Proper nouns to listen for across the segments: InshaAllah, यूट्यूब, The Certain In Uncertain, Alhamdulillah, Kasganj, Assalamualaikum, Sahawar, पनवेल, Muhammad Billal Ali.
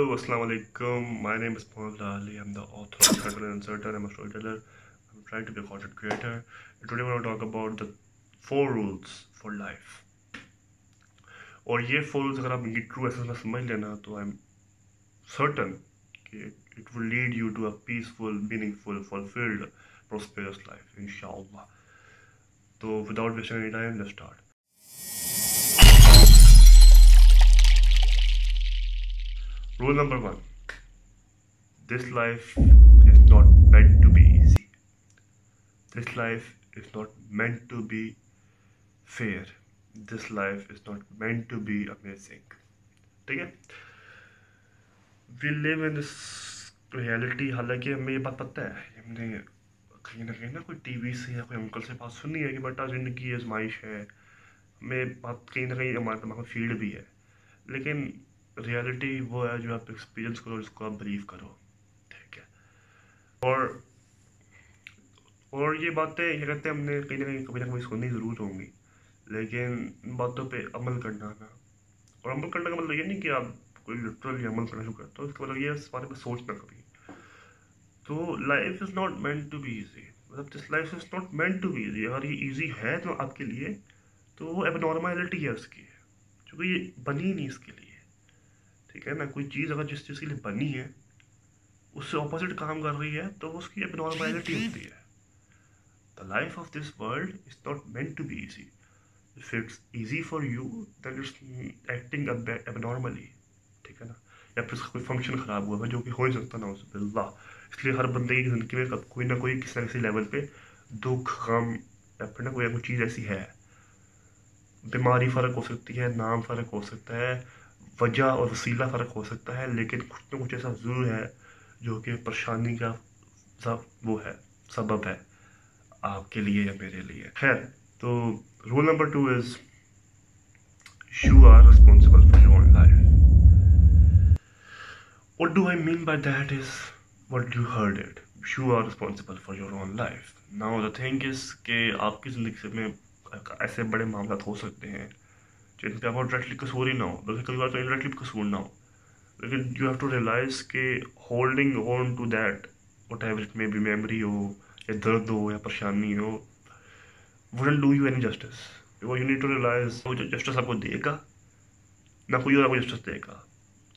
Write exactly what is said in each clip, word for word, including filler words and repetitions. Hello, Assalamualaikum. My name is Muhammad Billal Ali. I'm the author of The Certain In Uncertain. I'm a storyteller. I'm trying to be a content creator. And today we're going to talk about the four rules for life. और ये four rules अगर आप इनकी true essence में समझ लेना तो I'm certain कि it will lead you to a peaceful, meaningful, fulfilled, prosperous life. InshaAllah. So without wasting any time, let's start. Rule number one, this life is not meant to be easy. This life is not meant to be fair. This life is not meant to be amazing. ठीक है? We live in this reality. हालांकि हमें ये बात पता है, हमने कहीं ना कहीं ना कोई टीवी से या कोई अंकल से बात सुनी है कि बेटा जिंदगी आजमाइश है, हमें बात कहीं ना कहीं हमारे दिमाग में फील्ड भी है, लेकिन रियलिटी वो है जो आप एक्सपीरियंस करो, जिसको आप बिलीव करो, ठीक है। और और ये बातें ये कहते हैं हमने कहीं ना कहीं कभी ना कभी सुननी ज़रूर होंगी, लेकिन बातों पे अमल करना ना, और अमल करने का मतलब ये नहीं कि आप कोई लिटरली अमल करना शुरू करते हो, इसका मतलब ये इस बारे में सोचना कभी। तो life is not meant to be easy, मतलब this life is not meant to be easy. अगर ये ईजी है तो आपके लिए तो वो एबनॉर्मलिटी है उसकी, क्योंकि ये बनी नहीं इसके लिए, ठीक है ना। कोई चीज़ अगर जिस चीज़ के लिए बनी है उससे ऑपोजिट काम कर रही है तो उसकी एबनॉर्मलिटी होती है। The life of this world is not meant to be easy. If it's easy for you that it's acting abnormally, ठीक है ना। या फिर उसका कोई फंक्शन ख़राब हुआ है जो कि हो ही सकता ना, उस बिल्लाह। इसलिए हर बंदे की ज़िंदगी में कोई ना कोई किसी ना किसी लेवल पर दुख, गम या फिर ना कोई चीज़ ऐसी है, बीमारी फ़र्क हो सकती है, नाम फ़र्क हो सकता है, वजह और वसीला फ़र्क हो सकता है, लेकिन कुछ ना कुछ ऐसा ज़रूर है जो कि परेशानी का सब वो है, सबब है आपके लिए या मेरे लिए। खैर, तो rule number two is you are responsible for your own life. What do I mean by that is what you heard it, you are responsible for your own life. Now the thing is कि आपकी ज़िंदगी में ऐसे बड़े मामला हो सकते हैं जिनके आप डायरेक्टली कसूर ही ना हो, बल्कि कई बार तो इनडायरेक्टली कसूर ना हो, लेकिन यू हैव टू रियलाइज़ के holding on to that whatever it may be, memory हो या दर्द हो या परेशानी हो, wouldn't do you any justice. You need to realise वो जस्टिस आपको देगा ना कोई और आपको जस्टिस देगा।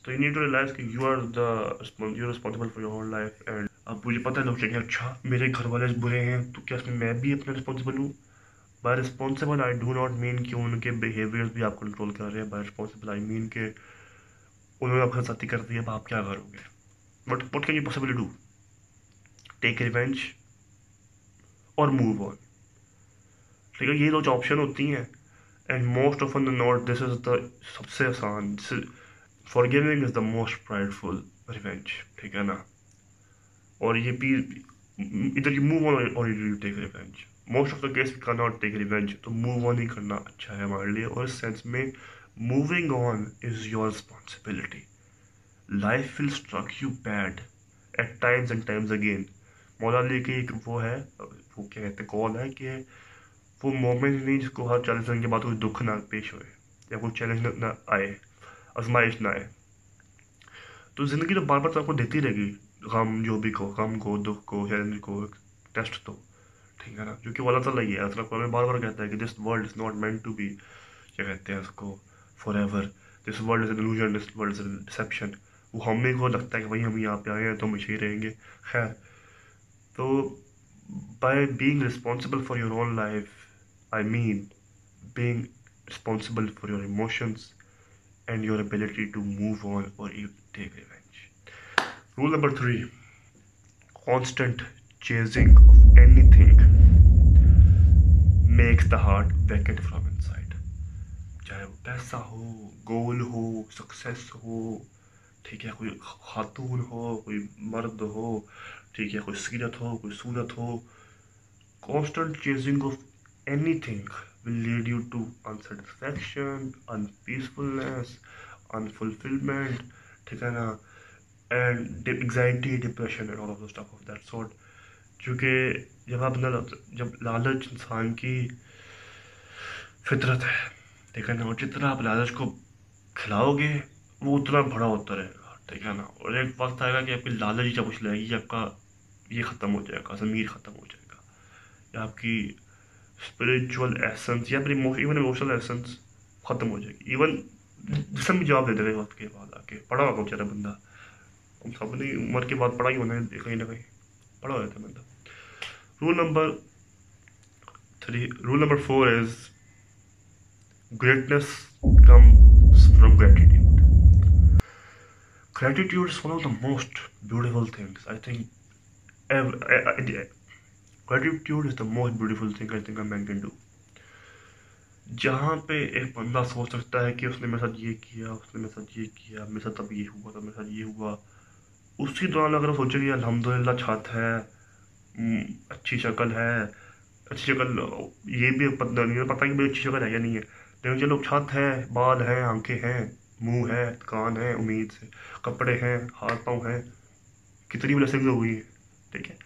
तो यू नीड टू रियलाइज़ कि you are the you responsible for your life. And अब मुझे पता है लोग चाहिए, अच्छा मेरे घर वाले बुरे हैं तो क्या इसमें मैं भी अपना रिस्पॉन्सिबल हूँ। Bye responsible I do not mean कि उनके बिहेवियर्स भी आप कंट्रोल कर रहे हैं। बाय रिस्पॉन्सिबल आई मीन के उन्होंने आपके साथ साथी कर दी, अब आप क्या करोगे? But what can you possibly do? Take revenge और मूव ऑन, ठीक है। ये दो ऑप्शन होती हैं and most often the not this is the सबसे आसान, forgiving is the most prideful revenge, ठीक है ना। और ये भी इधर यू मूव ऑन और you take revenge. Most of the case can not take revenge, तो मूव ऑन ही करना अच्छा है हमारे लिए। और इस सेंस में moving on is your responsibility. Life will struck you bad at times and times again. मौला लेके एक वो है, वो क्या कहते हैं, कॉल है कि वो मोमेंट नहीं जिसको हर चालीस दिन के बाद कोई दुख ना पेश होए या कोई चैलेंज ना आए, आजमाइश ना आए। तो ज़िंदगी तो बार बार तो आपको देती रहेगी गम, जो भी को गम को, दुख को, चैलेंज को, टेस्ट तो, ठीक है ना। जो कि वाला तला ही है, बार बार कहता है कि this world is not meant to be, क्या कहते हैं उसको, forever. This world is an illusion, this world is an deception. वो हमें को लगता है कि भाई हम यहाँ पे आए हैं तो हम ऐसे ही रहेंगे। खैर, तो by being responsible for your own life I mean being responsible for your emotions and your ability to move on और you take revenge. Rule number three, constant chasing of anything makes the heart vacant from inside. चाहे वो पैसा हो, गोल हो, success हो, ठीक है, कोई खातून हो, कोई मर्द हो, ठीक है, कोई सीरत हो, कोई सूरत हो, constant chasing of anything will lead you to unsatisfaction, unpeacefulness, unfulfilment, ठीक है ना, and anxiety, depression and all of the stuff of that sort. क्योंकि जब आप ना जब लालच इंसान की फितरत है, ठीक है ना, और जितना आप लालच को खिलाओगे वो उतना बड़ा होता रहेगा, ठीक है ना। और एक वक्त आएगा कि आपकी लालच जब कुछ लगेगी, आपका ये ख़त्म हो जाएगा, ज़मीर ख़त्म हो जाएगा, या आपकी स्पिरिचुअल एसेंस या फिर इवन इमोशनल एसेंस ख़त्म हो जाएगी, इवन जिसम भी जवाब दे देगा वक्त के बाद आके। पढ़ा होगा बेचारा बंदा, हम सब ने उम्र के बाद पढ़ा ही होना है, कहीं ना कहीं पढ़ा हो जाता है बंदा। Rule number three rule number four is greatness comes from gratitude. Gratitude is one of the most beautiful things. I think every, I, I, I, gratitude is the most beautiful thing I think a man can do. जहाँ पे एक बंदा सोच सकता है कि उसने मेरे साथ ये किया, उसने मेरे साथ ये किया, मेरे साथ तब ये हुआ, तब मेरे साथ ये हुआ, उसी दौरान अगर सोचे कि अल्हम्दुलिल्लाह छात्र है, अच्छी शक्ल है, अच्छी शक्ल ये भी पता नहीं है, पता नहीं मेरी अच्छी शक्ल है या नहीं है, लेकिन चलो छात्र है, बाल है, आंखें हैं, मुंह है, कान है, उम्मीद से कपड़े हैं, हाथ पाँव हैं, कितनी ब्लेसिंग हुई है, ठीक है।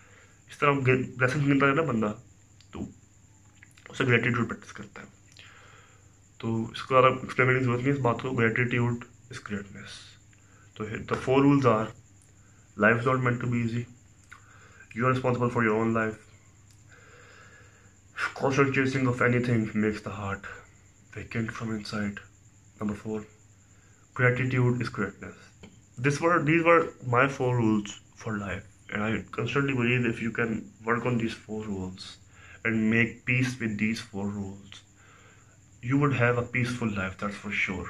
इस तरह ब्लेसिंग गिनता है ना बंदा, तो उसे ग्रेटिट्यूड प्रैक्टिस करता है। तो इसको ज़्यादा एक्सप्लेन करने की जरूरत नहीं इस बात को, ग्रेटिट्यूड इज ग्रेटनेस। तो the four rules are life is not meant to be easy, you are responsible for your own life, constant chasing of anything makes the heart vacant from inside. Number four Gratitude is greatness. This were, these were my four rules for life, and I constantly believe if you can work on these four rules and make peace with these four rules, you would have a peaceful life. That's for sure.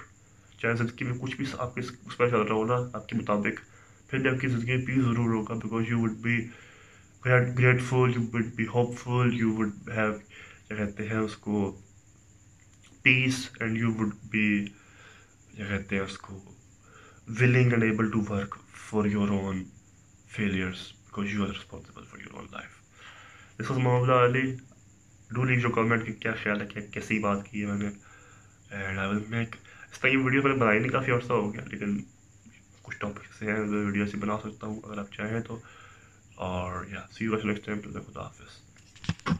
चाहे जिंदगी में कुछ भी आपके उस पर चल रहा हो ना आपके मुताबिक, फिर भी आपकी जिंदगी में पीस जरूर होगा, because you would be grateful, you would be hopeful, you would have क्या कहते हैं उसको peace, and you would be कहते हैं उसको willing and able to work for your own failures because you are responsible for your own life. This was Muhammad Billal Ali. Do leave your comment कि क्या ख्याल है, क्या कैसी बात की है मैंने, and I will make इस तरह की वीडियो मैंने बनाई नहीं, काफ़ी अर्सा हो गया, लेकिन कुछ टॉपिक्स हैं जो वीडियो से बना सकता हूँ अगर आप चाहें तो। और या सी यू नेक्स्ट टाइम, खुदा हाफिज़।